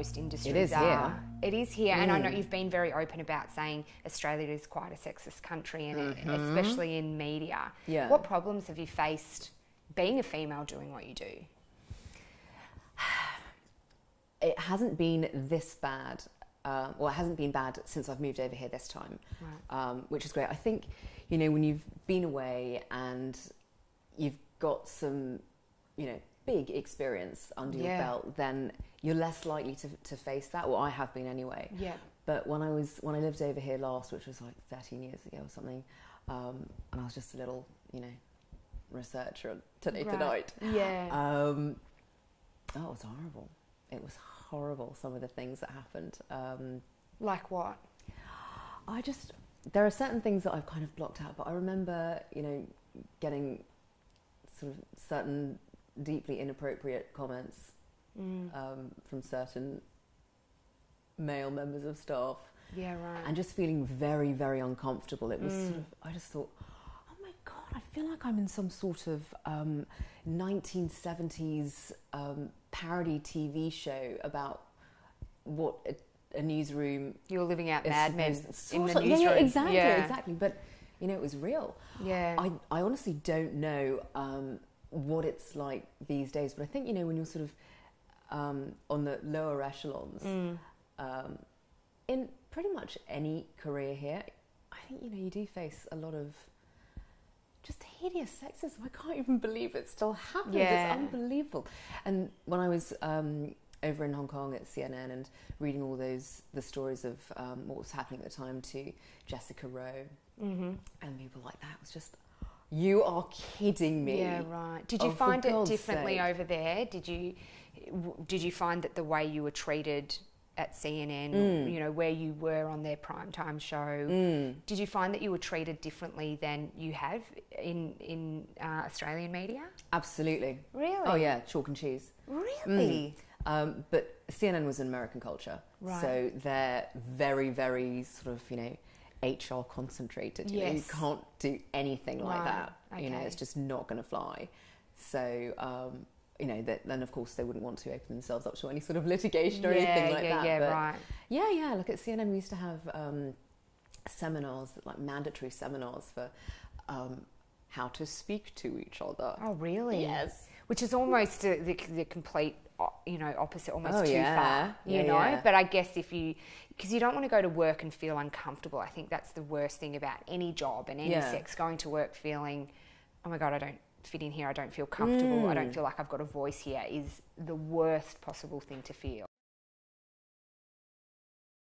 most industries are. It is here. It is here, and I know you've been very open about saying Australia is quite a sexist country, and especially in media. Yeah. What problems have you faced being a female doing what you do? It hasn't been this bad. Well, it hasn't been bad since I've moved over here this time, right. Which is great. I think, you know, when you've been away and you've got some, you know, big experience under your belt, then you're less likely to face that. Well, I have been anyway. Yeah. But when I lived over here last, which was like 13 years ago or something, and I was just a little, you know, researcher today tonight. Yeah. Oh, it was horrible. It was horrible, some of the things that happened. Like what? There are certain things that I've kind of blocked out, but I remember, you know, getting sort of certain deeply inappropriate comments from certain male members of staff. Yeah, right. And just feeling very, very uncomfortable. It was sort of, I just thought, oh my God, I feel like I'm in some sort of 1970s parody TV show about what a newsroom... You're living out Mad Men in the newsroom. Yeah, exactly, exactly. But, you know, it was real. Yeah. I honestly don't know what it's like these days, but I think, you know, when you're sort of on the lower echelons, in pretty much any career here, I think, you know, you do face a lot of just hideous sexism. I can't even believe it still happens. Yeah. It's unbelievable. And when I was over in Hong Kong at CNN and reading all the stories of what was happening at the time to Jessica Rowe and people like that, it was just, you are kidding me. Yeah, right. Did you find it differently over there? Did you find that the way you were treated at CNN, or, you know, where you were on their primetime show, did you find that you were treated differently than you have in Australian media? Absolutely. Really? Oh yeah, chalk and cheese. Really? But CNN was an American culture, right. So they're very, very sort of, you know, HR concentrated. You know, you can't do anything like that. Okay. You know, it's just not going to fly. So. You know, then of course they wouldn't want to open themselves up to any sort of litigation or anything like that. Yeah, but right. Yeah, yeah. Look, at CNN we used to have seminars, like mandatory seminars for how to speak to each other. Oh, really? Yes. Which is almost the complete, you know, opposite, almost too far. You know, but I guess because you don't want to go to work and feel uncomfortable. I think that's the worst thing about any job and any sex. Going to work feeling, oh my God, I don't fit in here, I don't feel comfortable, I don't feel like I've got a voice here, is the worst possible thing to feel.